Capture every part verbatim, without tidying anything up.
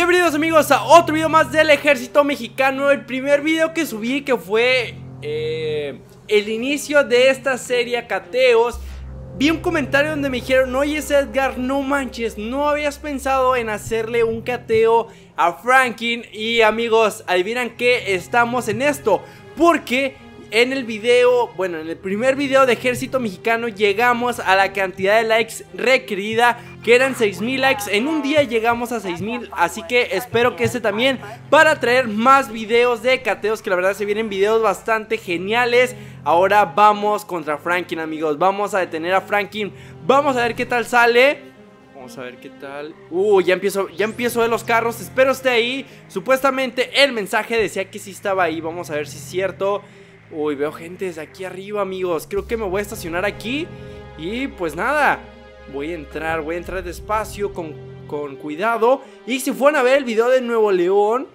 Bienvenidos amigos a otro video más del ejército mexicano. El primer video que subí, que fue eh, el inicio de esta serie Acateos, vi un comentario donde me dijeron: oye Edgar, no manches, no habías pensado en hacerle un cateo a Franklin. Y amigos, adivinan que estamos en esto, porque en el video, bueno, en el primer video de Ejército Mexicano llegamos a la cantidad de likes requerida, que eran seis mil likes. En un día llegamos a seis mil, así que espero que este también, para traer más videos de cateos, que la verdad se vienen videos bastante geniales. Ahora vamos contra Franklin, amigos, vamos a detener a Franklin, vamos a ver qué tal sale. Vamos a ver qué tal. Uh, ya empiezo, ya empiezo de los carros, espero esté ahí. Supuestamente el mensaje decía que sí estaba ahí, vamos a ver si es cierto. Uy, veo gente desde aquí arriba, amigos. Creo que me voy a estacionar aquí. Y pues nada, voy a entrar, voy a entrar despacio, con, con cuidado. Y si fueron a ver el video de Nuevo León,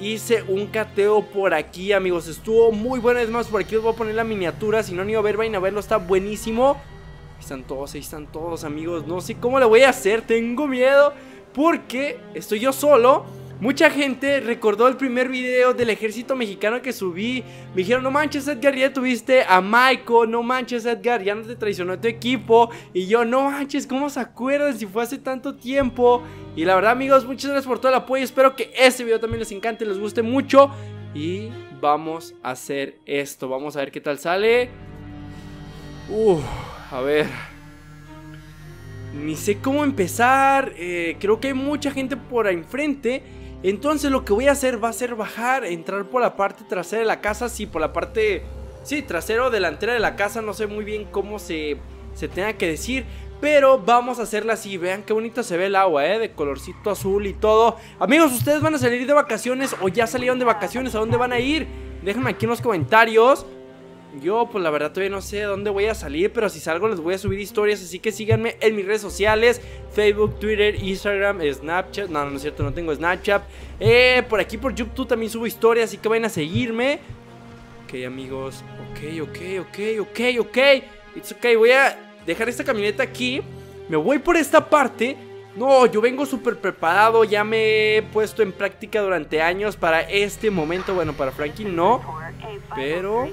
hice un cateo por aquí, amigos. Estuvo muy bueno, es más, por aquí os voy a poner la miniatura. Si no han ido a ver, vayan a verlo, está buenísimo. Ahí están todos, ahí están todos, amigos. No sé cómo le voy a hacer, tengo miedo, porque estoy yo solo. Mucha gente recordó el primer video del ejército mexicano que subí. Me dijeron: no manches Edgar, ya tuviste a Michael, no manches Edgar, ya no te traicionó tu equipo. Y yo: no manches, ¿cómo se acuerdan si fue hace tanto tiempo? Y la verdad amigos, muchas gracias por todo el apoyo. Espero que este video también les encante, les guste mucho. Y vamos a hacer esto, vamos a ver qué tal sale. Uff, a ver, ni sé cómo empezar. eh, Creo que hay mucha gente por ahí enfrente. Entonces lo que voy a hacer va a ser bajar, entrar por la parte trasera de la casa. Sí, por la parte, sí, trasera o delantera de la casa. No sé muy bien cómo se, se tenga que decir, pero vamos a hacerla así. Vean qué bonita se ve el agua, eh, de colorcito azul y todo. Amigos, ¿ustedes van a salir de vacaciones o ya salieron de vacaciones? ¿A dónde van a ir? Déjenme aquí en los comentarios. Yo pues la verdad todavía no sé dónde voy a salir, pero si salgo les voy a subir historias, así que síganme en mis redes sociales: Facebook, Twitter, Instagram, Snapchat. No, no es cierto, no tengo Snapchat. eh, Por aquí por YouTube también subo historias, así que vayan a seguirme. Ok amigos, ok, ok, ok, ok, ok. It's ok, voy a dejar esta camioneta aquí. Me voy por esta parte. No, yo vengo súper preparado, ya me he puesto en práctica durante años para este momento. Bueno, para Franklin no, pero...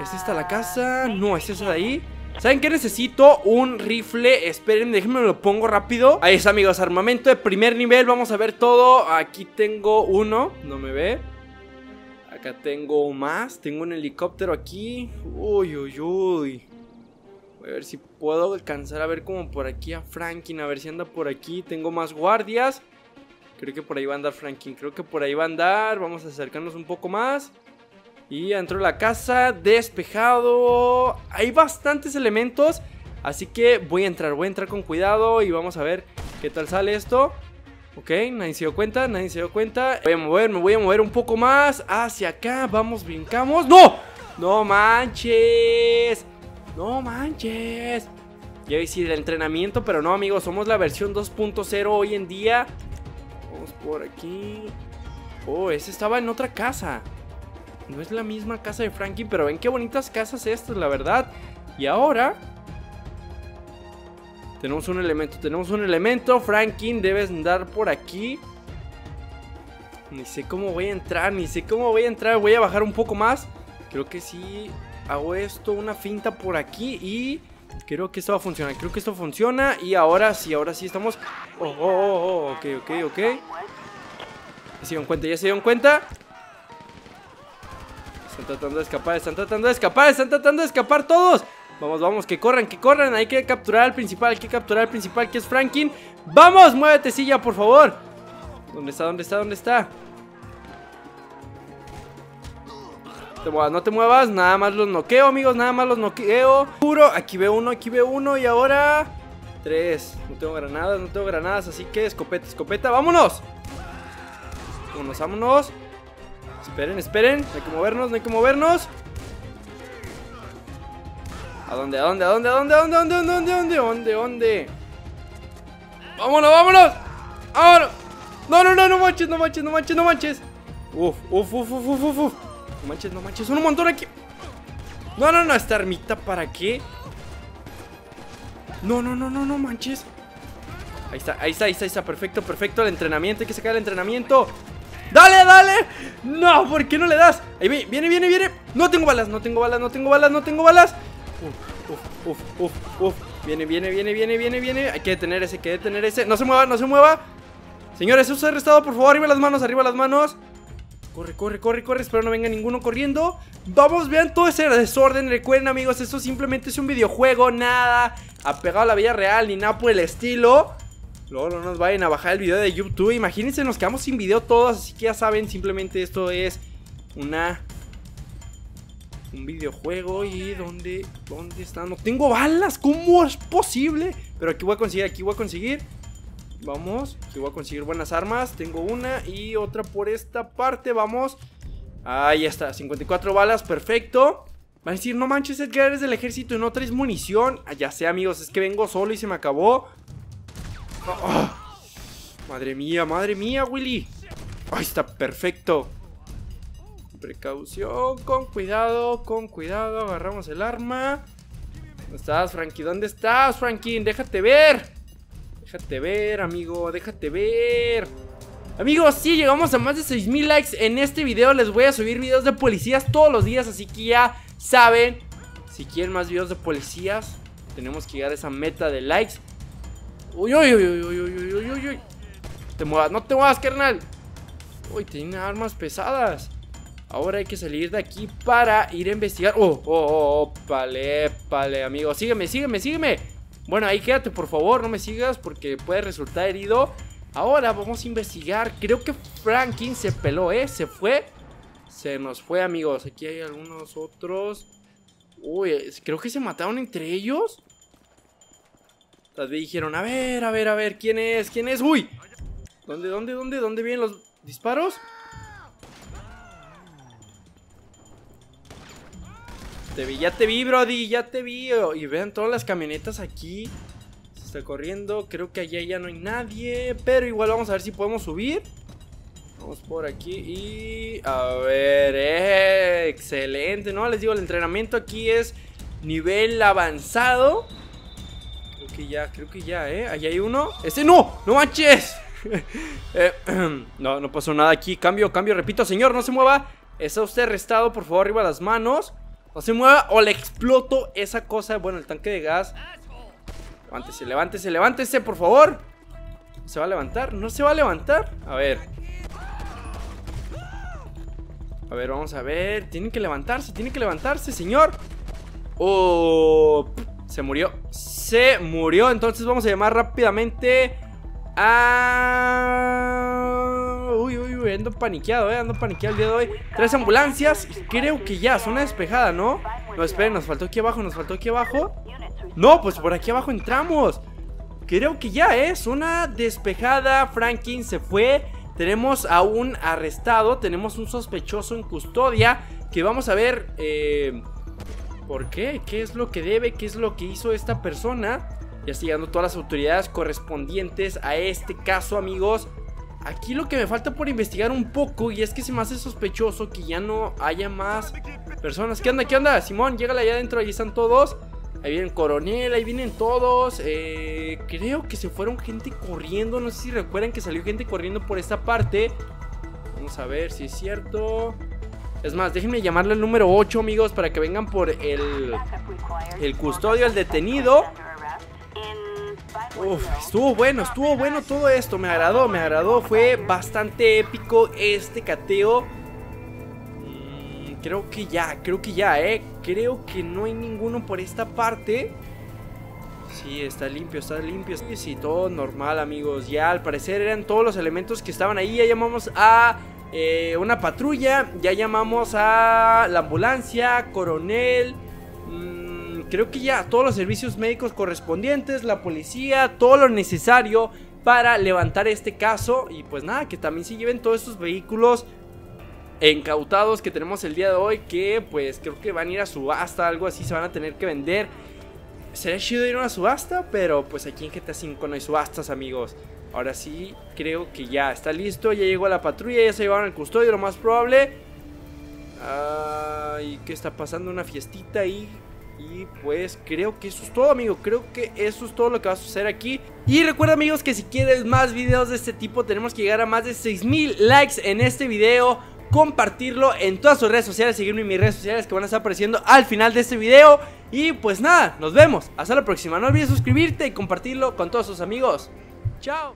¿es esta la casa? No, es esa de ahí. ¿Saben qué? Necesito un rifle. Esperen, déjenme lo pongo rápido. Ahí está amigos, armamento de primer nivel. Vamos a ver todo, aquí tengo uno. No me ve. Acá tengo más, tengo un helicóptero aquí. Uy, uy, uy. Voy a ver si puedo alcanzar a ver como por aquí a Franklin, a ver si anda por aquí. Tengo más guardias. Creo que por ahí va a andar Franklin, creo que por ahí va a andar. Vamos a acercarnos un poco más. Y entró la casa, despejado. Hay bastantes elementos, así que voy a entrar, voy a entrar con cuidado. Y vamos a ver qué tal sale esto. Ok, nadie se dio cuenta, nadie se dio cuenta. Voy a mover, me voy a mover un poco más hacia acá, vamos, brincamos. ¡No! ¡No manches! ¡No manches! Ya hice el entrenamiento, pero no amigos, somos la versión dos punto cero hoy en día. Vamos por aquí. Oh, ese estaba en otra casa. No es la misma casa de Franklin, pero ven qué bonitas casas estas, la verdad. Y ahora tenemos un elemento, tenemos un elemento. Franklin, debes andar por aquí. Ni sé cómo voy a entrar, ni sé cómo voy a entrar. Voy a bajar un poco más. Creo que sí, hago esto, una finta por aquí y creo que esto va a funcionar, creo que esto funciona. Y ahora sí, ahora sí estamos... Oh, oh, oh, oh. ok, ok, ok. Ya se dieron cuenta, ya se dieron cuenta. Están tratando de escapar, están tratando de escapar, están tratando de escapar todos. Vamos, vamos, que corran, que corran. Hay que capturar al principal, hay que capturar al principal, que es Franklin. ¡Vamos! ¡Muévete, silla, por favor! ¿Dónde está? ¿Dónde está? ¿Dónde está? No te muevas, no te muevas. Nada más los noqueo, amigos, nada más los noqueo. Juro, aquí veo uno, aquí veo uno. Y ahora... tres. No tengo granadas, no tengo granadas, así que escopeta, escopeta. ¡Vámonos! Vámonos, vámonos. Esperen, esperen, no hay que movernos, no hay que movernos. ¿A dónde, a dónde, a dónde, a dónde, a dónde, a dónde, a dónde, a dónde, a dónde? ¡Vámonos, vámonos! ¡Vámonos! ¡No, no, no, no manches, no manches, no manches, no manches! ¡Uf, uf, uf, uf, uf, uf! No manches, no manches, son un montón aquí. No, no, no, esta ermita, ¿para qué? No, no, no, no, no manches. Ahí está, ahí está, ahí está, ahí está. Perfecto, perfecto. El entrenamiento, hay que sacar el entrenamiento. ¡Dale, dale! No, ¿por qué no le das? Ahí viene, viene, viene. No tengo balas, no tengo balas, no tengo balas, no tengo balas. Uf, uf, uf, uf, uf. Viene, viene, viene, viene, viene, viene. Hay que detener ese, hay que detener ese. No se mueva, no se mueva. Señores, eso es arrestado, por favor. Arriba las manos, arriba las manos. Corre, corre, corre, corre, espero no venga ninguno corriendo. Vamos, vean todo ese desorden. Recuerden, amigos, esto simplemente es un videojuego. Nada apegado a la vida real, ni nada por el estilo. Luego no nos vayan a bajar el video de YouTube. Imagínense, nos quedamos sin video todos. Así que ya saben, simplemente esto es una... un videojuego. Y ¿dónde, dónde están? No tengo balas, ¿cómo es posible? Pero aquí voy a conseguir, aquí voy a conseguir. Vamos, aquí voy a conseguir buenas armas. Tengo una y otra por esta parte. Vamos, ahí está, cincuenta y cuatro balas, perfecto. Van a decir, no manches, Edgar, eres del ejército y no traes munición. Ah, ya sé, amigos, es que vengo solo y se me acabó. oh, oh. Madre mía, madre mía, Willy. Ahí está, perfecto. Precaución, con cuidado, con cuidado. Agarramos el arma. ¿Dónde estás, Frankie? ¿Dónde estás, Frankie? Déjate ver. Déjate ver, amigo, déjate ver. Amigos, sí, llegamos a más de seis mil likes en este video. Les voy a subir videos de policías todos los días, así que ya saben, si quieren más videos de policías, tenemos que llegar a esa meta de likes. Uy, uy, uy, uy, uy, uy, uy, uy. No te muevas, no te muevas, carnal. Uy, tienen armas pesadas. Ahora hay que salir de aquí para ir a investigar. Oh, oh, oh, pale, pale, amigo. Sígueme, sígueme, sígueme. Bueno, ahí quédate, por favor, no me sigas porque puede resultar herido. Ahora vamos a investigar. Creo que Franklin se peló, ¿eh? Se fue. Se nos fue, amigos. Aquí hay algunos otros. Uy, creo que se mataron entre ellos. Tal vez dijeron, a ver, a ver, a ver, ¿quién es? ¿Quién es? ¡Uy! ¿Dónde, dónde, dónde? ¿Dónde vienen los disparos? Te vi, ya te vi, Brody, ya te vi. Y vean todas las camionetas aquí. Se está corriendo, creo que allá ya no hay nadie. Pero igual vamos a ver si podemos subir. Vamos por aquí y... a ver, eh, excelente, ¿no? Les digo, el entrenamiento aquí es nivel avanzado. Creo que ya, creo que ya, ¿eh? Allá hay uno. ¡Ese no! ¡No manches! eh, no, no pasó nada aquí. Cambio, cambio, repito, señor, no se mueva. Está usted arrestado, por favor, arriba las manos. No se mueva o le exploto esa cosa. Bueno, el tanque de gas. Levántese, levántese, levántese, por favor. ¿Se va a levantar? ¿No se va a levantar? A ver. A ver, vamos a ver. Tienen que levantarse, tienen que levantarse, señor. Oh, se murió. Se murió. Entonces vamos a llamar rápidamente a... Uy, uy, uy, ando paniqueado, eh, ando paniqueado el día de hoy. Tres ambulancias, creo que ya, zona despejada, ¿no? No, esperen, nos faltó aquí abajo, nos faltó aquí abajo. No, pues por aquí abajo entramos. Creo que ya, eh, zona despejada, Franklin se fue. Tenemos a un arrestado, tenemos un sospechoso en custodia. Que vamos a ver, eh, ¿por qué? ¿Qué es lo que debe? ¿Qué es lo que hizo esta persona? Ya está llegando todas las autoridades correspondientes a este caso, amigos. Aquí lo que me falta por investigar un poco, y es que se me hace sospechoso que ya no haya más personas. ¿Qué onda? ¿Qué onda? Simón, llégale allá adentro, ahí están todos. Ahí viene el coronel, ahí vienen todos. eh, Creo que se fueron gente corriendo. No sé si recuerdan que salió gente corriendo por esta parte. Vamos a ver si es cierto. Es más, déjenme llamarle al número ocho, amigos, para que vengan por el, el custodio, el detenido. Uf, estuvo bueno, estuvo bueno todo esto. Me agradó, me agradó, fue bastante épico este cateo. mm, Creo que ya, creo que ya, eh creo que no hay ninguno por esta parte. Sí, está limpio, está limpio. Sí, todo normal, amigos. Ya al parecer eran todos los elementos que estaban ahí. Ya llamamos a eh, una patrulla, ya llamamos a la ambulancia, coronel. Mmm Creo que ya todos los servicios médicos correspondientes, la policía, todo lo necesario para levantar este caso. Y pues nada, que también se lleven todos estos vehículos incautados que tenemos el día de hoy, que pues creo que van a ir a subasta, algo así, se van a tener que vender. Sería chido ir a una subasta, pero pues aquí en G T A cinco no hay subastas, amigos. Ahora sí, creo que ya está listo, ya llegó la patrulla, ya se llevaron al custodio, lo más probable. Ay, ¿qué está pasando? Una fiestita ahí. Y pues creo que eso es todo, amigo. Creo que eso es todo lo que va a suceder aquí. Y recuerda, amigos, que si quieres más videos de este tipo, tenemos que llegar a más de seis mil likes en este video, compartirlo en todas sus redes sociales, seguirme en mis redes sociales que van a estar apareciendo al final de este video. Y pues nada, nos vemos, hasta la próxima. No olvides suscribirte y compartirlo con todos tus amigos. Chao.